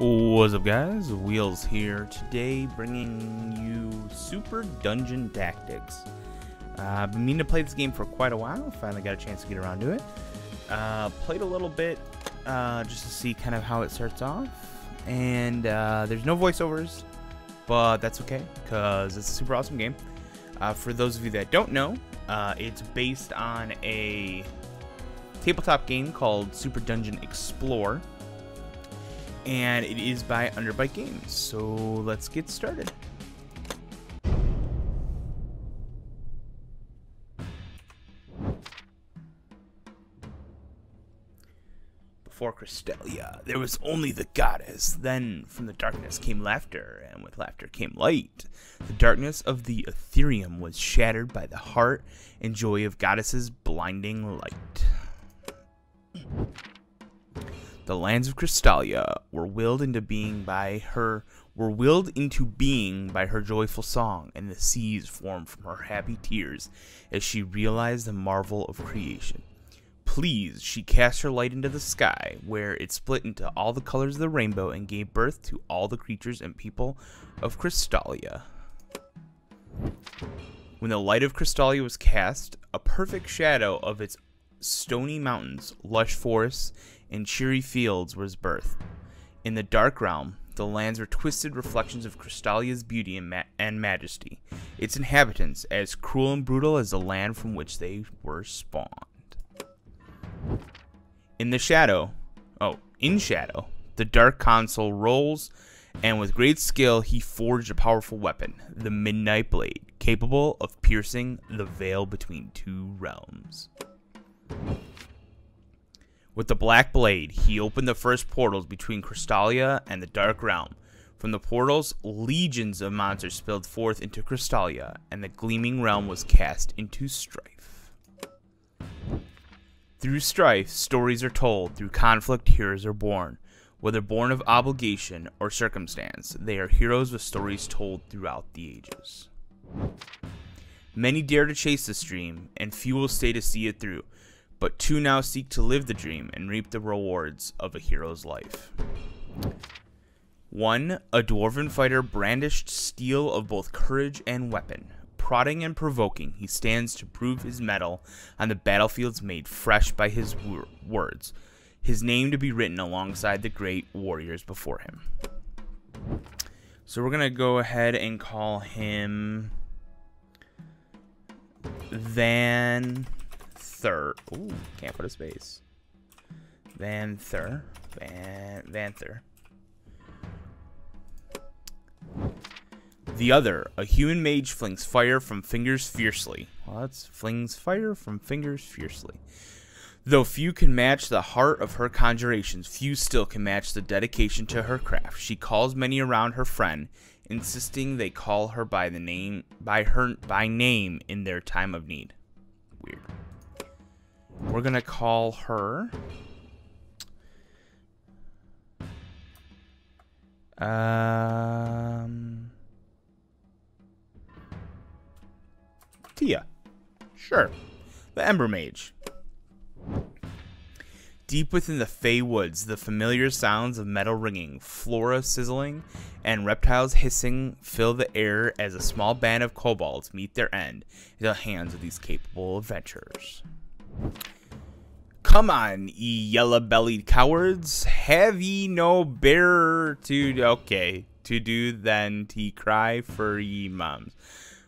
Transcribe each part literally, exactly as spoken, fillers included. What's up, guys? Wheels here today, bringing you Super Dungeon Tactics. Uh, I've been meaning to play this game for quite a while. Finally got a chance to get around to it. Uh, played a little bit uh, just to see kind of how it starts off, and uh, there's no voiceovers, but that's okay because it's a super awesome game. Uh, for those of you that don't know, uh, it's based on a tabletop game called Super Dungeon Explore. And it is by Underbyte Games, so let's get started. Before Crystallia, there was only the goddess. Then from the darkness came laughter, and with laughter came light. The darkness of the Ethereum was shattered by the heart and joy of goddesses' blinding light. The lands of Crystallia were willed into being by her were willed into being by her joyful song, and the seas formed from her happy tears as she realized the marvel of creation. Pleased, she cast her light into the sky, where it split into all the colors of the rainbow and gave birth to all the creatures and people of Crystallia. When the light of Crystallia was cast, a perfect shadow of its stony mountains, lush forests, and cheery fields was birth. In the Dark Realm, the lands were twisted reflections of Crystallia's beauty and, ma and majesty, its inhabitants as cruel and brutal as the land from which they were spawned. In the shadow, oh, in shadow, the Dark Consul rolls, and with great skill he forged a powerful weapon, the Midnight Blade, capable of piercing the veil between two realms. With the Black Blade, he opened the first portals between Crystallia and the Dark Realm. From the portals, legions of monsters spilled forth into Crystallia, and the Gleaming Realm was cast into strife. Through strife, stories are told. Through conflict, heroes are born. Whether born of obligation or circumstance, they are heroes with stories told throughout the ages. Many dare to chase this dream, and few will stay to see it through. But two now seek to live the dream and reap the rewards of a hero's life. One, a dwarven fighter brandished steel of both courage and weapon. Prodding and provoking, he stands to prove his mettle on the battlefields made fresh by his wor words, his name to be written alongside the great warriors before him. So we're going to go ahead and call him Vanther. Ooh, can't put a space. Vanther. Van Vanther. The other, a human mage, flings fire from fingers fiercely. Well, that's flings fire from fingers fiercely. Though few can match the heart of her conjurations, few still can match the dedication to her craft. She calls many around her friend, insisting they call her by the name by her by name in their time of need. Weird. We're going to call her um, Tia. Sure. The Ember Mage. Deep within the fey woods, the familiar sounds of metal ringing, flora sizzling, and reptiles hissing fill the air as a small band of kobolds meet their end in the hands of these capable adventurers. Come on, ye yellow-bellied cowards, have ye no bearer to okay to do than to cry for ye moms?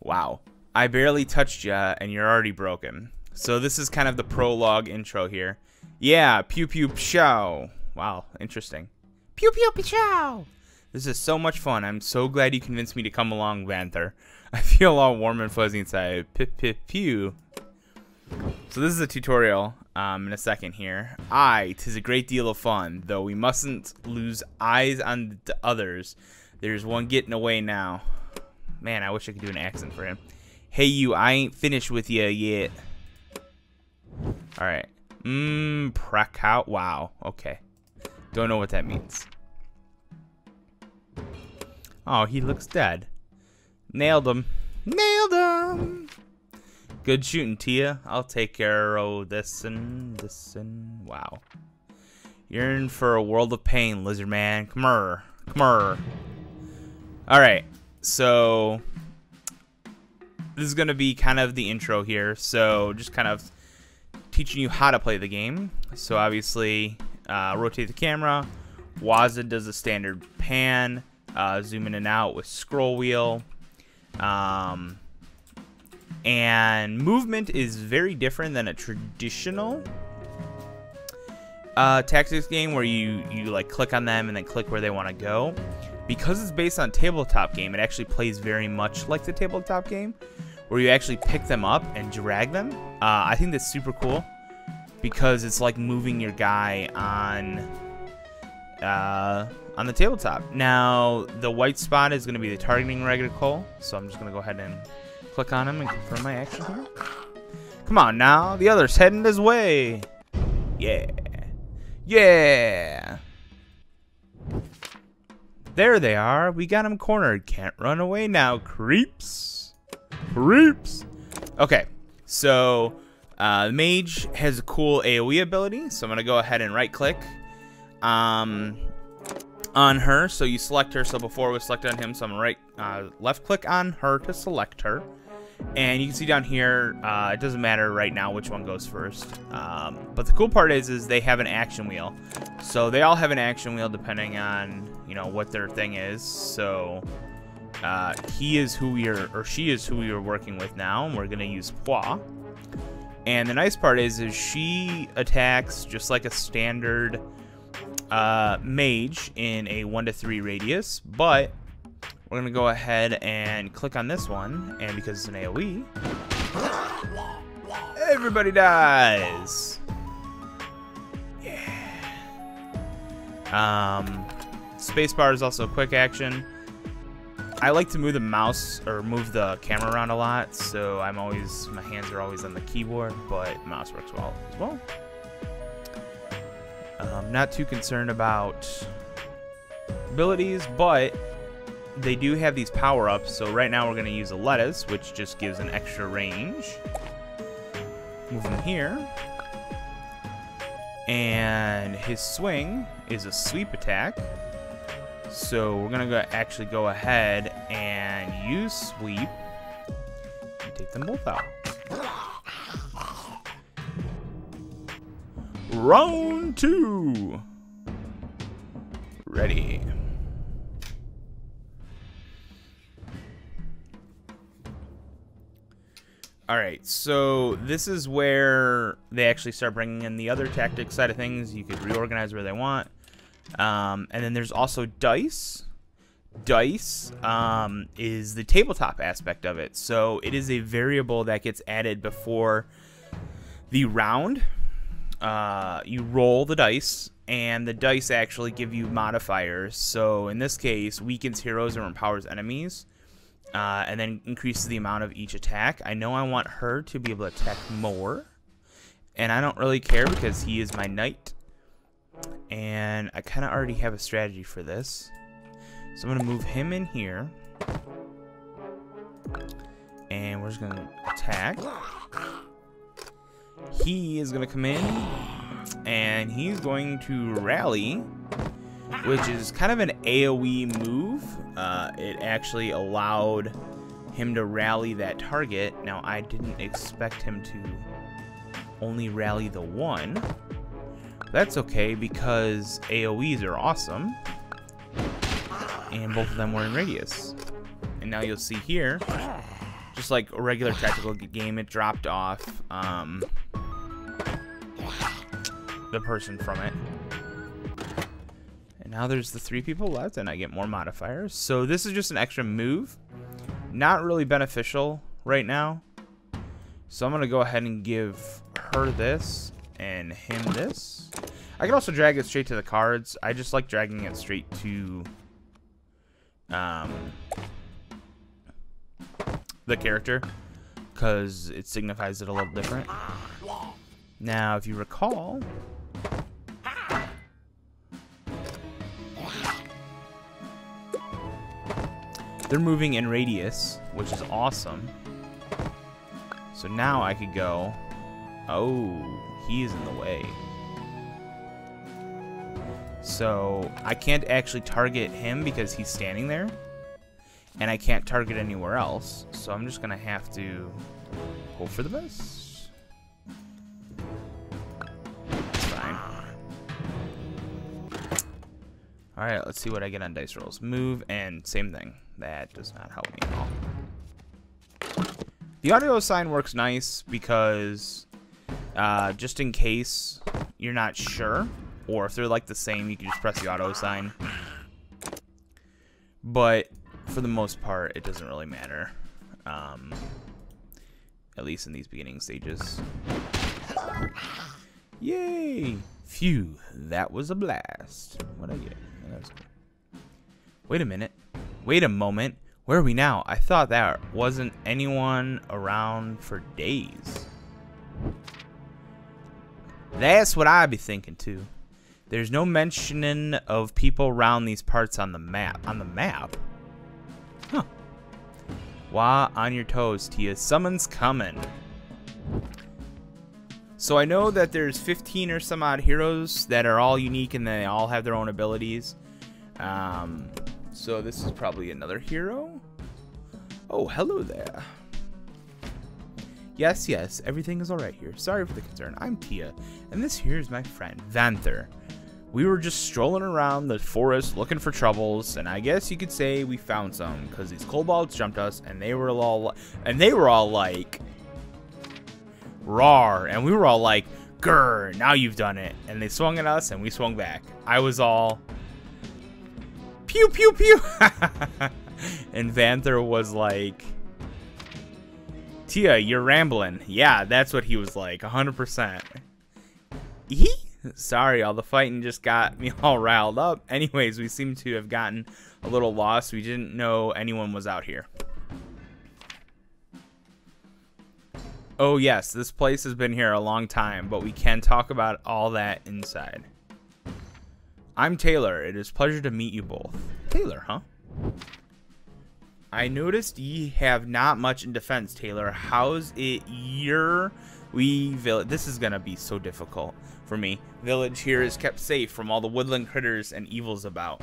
Wow, I barely touched ya, and you're already broken. So this is kind of the prologue intro here. Yeah, pew pew pshaw. Wow, interesting. Pew pew pshaw. This is so much fun. I'm so glad you convinced me to come along, Vanther. I feel all warm and fuzzy inside. Pew pew pew. So this is a tutorial. Um, in a second here. Aye, 'tis a great deal of fun, though we mustn't lose eyes on the others. There's one getting away now. Man, I wish I could do an accent for him. Hey you, I ain't finished with you yet. Alright. Mmm, prakow. Wow, okay. Don't know what that means. Oh, he looks dead. Nailed him. Nailed him! Good shooting, Tia. I'll take care of this and this and wow. You're in for a world of pain, lizard man. Come here. Come here. Alright, so this is going to be kind of the intro here. So just kind of teaching you how to play the game. So obviously, uh, rotate the camera. W A S D does the standard pan. Uh, zoom in and out with scroll wheel. Um, and movement is very different than a traditional uh, tactics game where you, you like click on them and then click where they want to go. Because it's based on tabletop game, it actually plays very much like the tabletop game where you actually pick them up and drag them. Uh, I think that's super cool because it's like moving your guy on uh, on the tabletop. Now, the white spot is going to be the targeting reticle, so I'm just going to go ahead and click on him and confirm my action here. Come on now, the other's heading his way. Yeah. Yeah. There they are. We got him cornered. Can't run away now. Creeps. Creeps. Okay. So, uh, the mage has a cool AoE ability. So I'm going to go ahead and right click um, on her. So you select her. So before it was selected on him. So I'm going to right, uh, left click on her to select her. And you can see down here, uh, it doesn't matter right now which one goes first. Um, but the cool part is, is they have an action wheel. So they all have an action wheel depending on, you know, what their thing is. So uh, he is who we are, or she is who we are working with now. And we're going to use Poi. And the nice part is, is she attacks just like a standard uh, mage in a one to three radius. But we're going to go ahead and click on this one, and because it's an AoE, everybody dies. Yeah. Um, spacebar is also a quick action. I like to move the mouse or move the camera around a lot, so I'm always, my hands are always on the keyboard, but mouse works well as well. I'm not too concerned about abilities, but they do have these power-ups, so right now we're going to use a lettuce, which just gives an extra range. Move him here. And his swing is a sweep attack. So we're going to go actually go ahead and use sweep and take them both out. Round two. Ready. Alright, so this is where they actually start bringing in the other tactics side of things. You could reorganize where they want. Um, and then there's also dice. Dice um, is the tabletop aspect of it. So it is a variable that gets added before the round. Uh, you roll the dice, and the dice actually give you modifiers. So in this case, weakens heroes or empowers enemies. Uh, and then increases the amount of each attack. I know I want her to be able to attack more. And I don't really care because he is my knight. And I kind of already have a strategy for this. So I'm going to move him in here. And we're just going to attack. He is going to come in. And he's going to rally, which is kind of an AoE move. Uh, it actually allowed him to rally that target. Now, I didn't expect him to only rally the one. That's okay, because AoEs are awesome. And both of them were in radius. And now you'll see here, just like a regular tactical game, it dropped off um, the person from it. Now there's the three people left, and I get more modifiers. So this is just an extra move. Not really beneficial right now. So I'm going to go ahead and give her this and him this. I can also drag it straight to the cards. I just like dragging it straight to um, the character because it signifies it a little different. Now, if you recall, they're moving in radius, which is awesome. So now I could go, oh, he is in the way. So I can't actually target him because he's standing there, and I can't target anywhere else. So I'm just gonna have to hope for the best. Fine. All right, let's see what I get on dice rolls. Move and same thing. That does not help me at all. The audio sign works nice because uh, just in case you're not sure, or if they're like the same, you can just press the auto sign. But for the most part, it doesn't really matter. Um, at least in these beginning stages. Yay! Phew, that was a blast. What'd I get? Oh, that was cool. Wait a minute. Wait a moment. Where are we now? I thought there wasn't anyone around for days. That's what I be thinking too. There's no mentioning of people around these parts on the map. On the map? Huh. Wah on your toes, Tia. Someone's coming. So I know that there's fifteen or some odd heroes that are all unique and they all have their own abilities. Um, so this is probably another hero. Oh, hello there. Yes, yes, everything is alright here. Sorry for the concern. I'm Tia, and this here is my friend, Vanther. We were just strolling around the forest looking for troubles, and I guess you could say we found some, because these kobolds jumped us, and they were all, and they were all like, rawr, and we were all like, grr, now you've done it. And they swung at us, and we swung back. I was all, pew, pew, pew. And Vanther was like, Tia, you're rambling. Yeah, that's what he was like, one hundred percent. He? Sorry, all the fighting just got me all riled up. Anyways, we seem to have gotten a little lost. We didn't know anyone was out here. Oh, yes, this place has been here a long time, but we can talk about all that inside. I'm Taylor. It is a pleasure to meet you both. Taylor, huh? I noticed ye have not much in defense, Taylor. How's it your we village? This is gonna be so difficult for me. Village here is kept safe from all the woodland critters and evils about.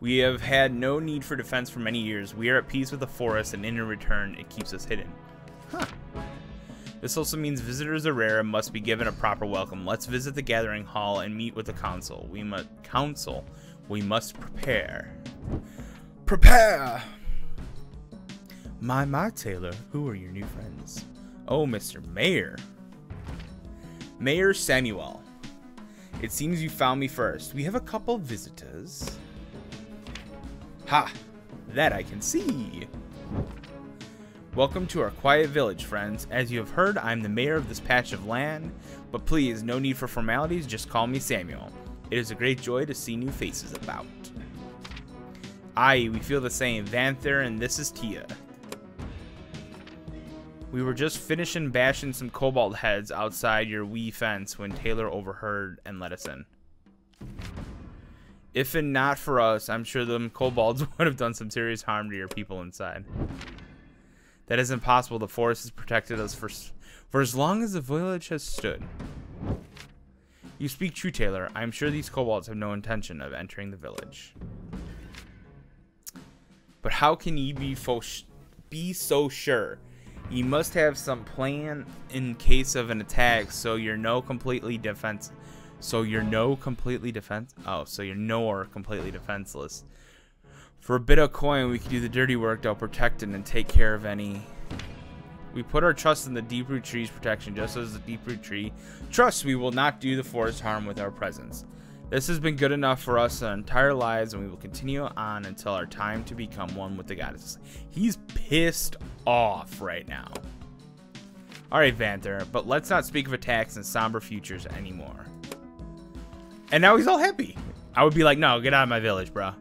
We have had no need for defense for many years. We are at peace with the forest, and in return, it keeps us hidden. Huh. This also means visitors are rare and must be given a proper welcome. Let's visit the gathering hall and meet with the council. We must council. We must prepare. Prepare! My, my, Taylor, who are your new friends? Oh, Mister Mayor. Mayor Samuel. It seems you found me first. We have a couple visitors. Ha! That I can see! Welcome to our quiet village, friends. As you have heard, I'm the mayor of this patch of land, but please, no need for formalities, just call me Samuel. It is a great joy to see new faces about. Aye, we feel the same. Vanther, and this is Tia. We were just finishing bashing some kobold heads outside your wee fence when Taylor overheard and let us in. If and not for us, I'm sure them kobolds would have done some serious harm to your people inside. That is impossible. The forest has protected us for, for as long as the village has stood. You speak true, Taylor. I am sure these kobolds have no intention of entering the village. But how can ye be, be so sure? Ye must have some plan in case of an attack, so you're no completely defense. So you're no completely defense. Oh, so you're nor completely defenseless. For a bit of coin, we can do the dirty work to protect and take care of any. We put our trust in the Deep Root Tree's protection, just as the Deep Root Tree trusts we will not do the forest harm with our presence. This has been good enough for us our entire lives, and we will continue on until our time to become one with the goddess. He's pissed off right now. Alright, Vanther, but let's not speak of attacks and somber futures anymore. And now he's all happy. I would be like, no, get out of my village, bruh.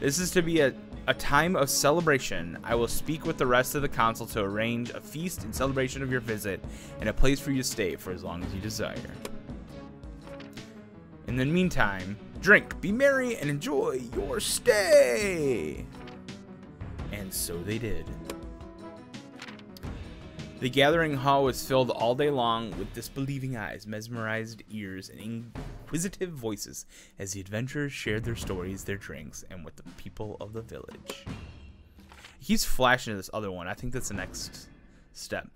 This is to be a, a time of celebration. I will speak with the rest of the council to arrange a feast in celebration of your visit and a place for you to stay for as long as you desire. In the meantime, drink, be merry, and enjoy your stay. And so they did. The gathering hall was filled all day long with disbelieving eyes, mesmerized ears, and inquisitive voices as the adventurers shared their stories, their drinks, and with the people of the village. He's flashing to this other one. I think that's the next step.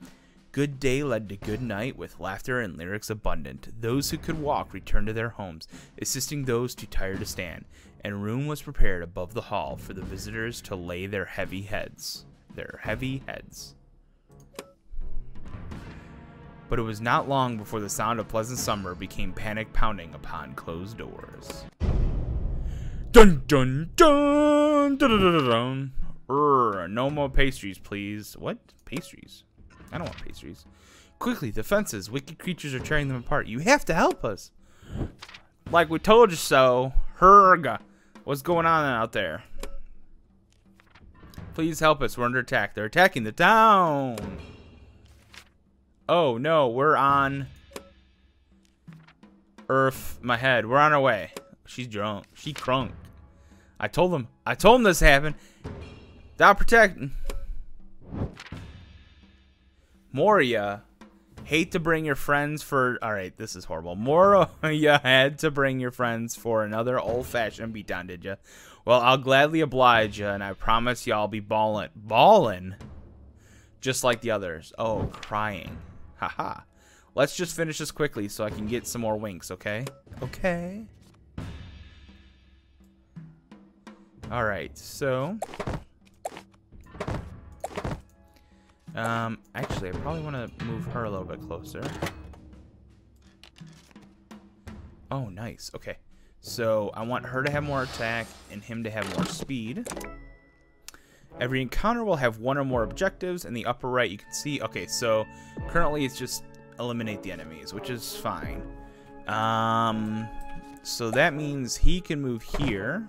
Good day led to good night with laughter and lyrics abundant. Those who could walk returned to their homes, assisting those too tired to stand, and room was prepared above the hall for the visitors to lay their heavy heads. Their heavy heads. But it was not long before the sound of pleasant summer became panic pounding upon closed doors. Dun dun dun dun dun dun dun dun. Urgh, no more pastries, please. What? Pastries? I don't want pastries. Quickly, the fences. Wicked creatures are tearing them apart. You have to help us. Like we told you so. Herga. What's going on out there? Please help us. We're under attack. They're attacking the town. Oh, no. We're on... Earth, my head. We're on our way. She's drunk. She crunk. I told them. I told them this happened. Thou protecting. Moria, hate to bring your friends for... Alright, this is horrible. Moria had to bring your friends for another old-fashioned beatdown, did ya? Well, I'll gladly oblige ya, and I promise y'all be ballin'. Ballin'? Just like the others. Oh, crying. Haha. Let's just finish this quickly so I can get some more winks, okay? Okay. Alright, so... Um, actually, I probably want to move her a little bit closer. Oh, nice. Okay. So, I want her to have more attack and him to have more speed. Every encounter will have one or more objectives. In the upper right, you can see... Okay, so, currently it's just eliminate the enemies, which is fine. Um, so that means he can move here.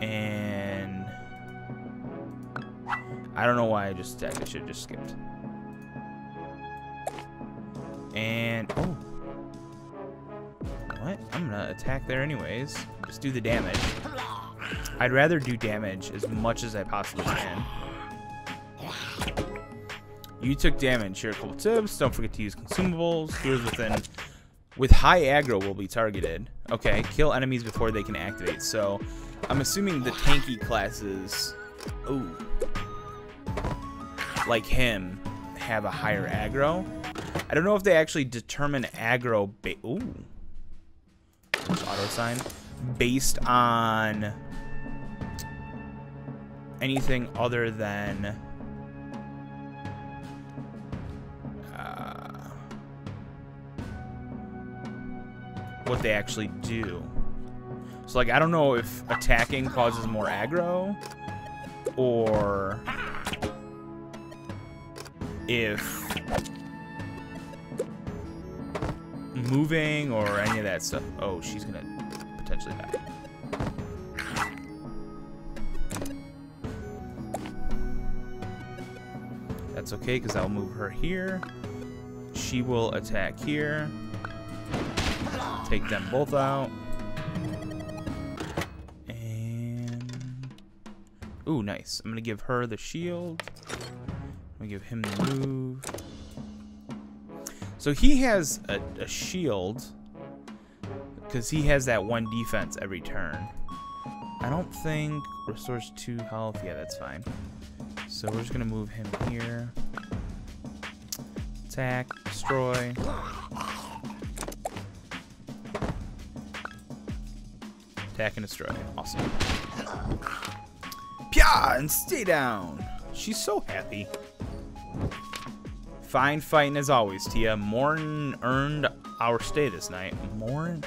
And... I don't know why I just attacked. I should have just skipped. And, oh. What? I'm going to attack there anyways. Just do the damage. I'd rather do damage as much as I possibly can. You took damage. Here are a couple tips. Don't forget to use consumables. Here's within... With high aggro will be targeted. Okay, kill enemies before they can activate. So, I'm assuming the tanky classes... Ooh. Like him have a higher aggro. I don't know if they actually determine aggro ba ooh. Auto sign based on anything other than uh, what they actually do. So like I don't know if attacking causes more aggro or if moving or any of that stuff. Oh, she's gonna potentially die. That's okay, because I'll move her here. She will attack here. Take them both out. And... Ooh, nice. I'm gonna give her the shield. I'm gonna give him the move. So he has a, a shield because he has that one defense every turn. I don't think restores two health. Yeah, that's fine. So we're just gonna move him here. Attack, destroy. Attack and destroy. Awesome. Pia, and stay down. She's so happy. Fine fighting as always, Tia. Morn earned our stay this night. Morn,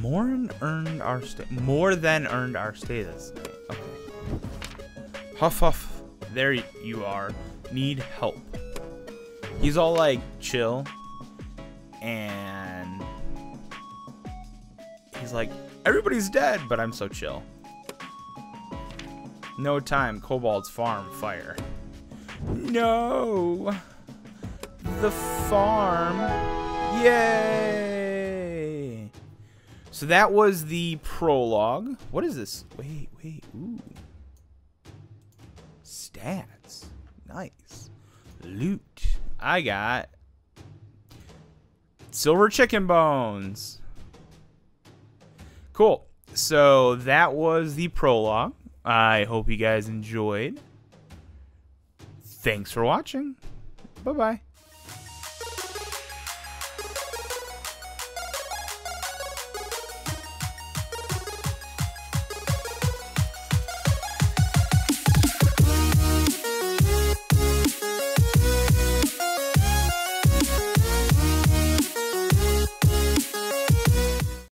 Morn earned our stay. More than earned our stay this night. Okay. Huff huff. There you are. Need help. He's all like chill, and he's like everybody's dead, but I'm so chill. No time. Kobold's farm fire. No. The farm. Yay! So that was the prologue. What is this? Wait, wait. Ooh. Stats. Nice. Loot. I got silver chicken bones. Cool. So that was the prologue. I hope you guys enjoyed. Thanks for watching. Bye-bye.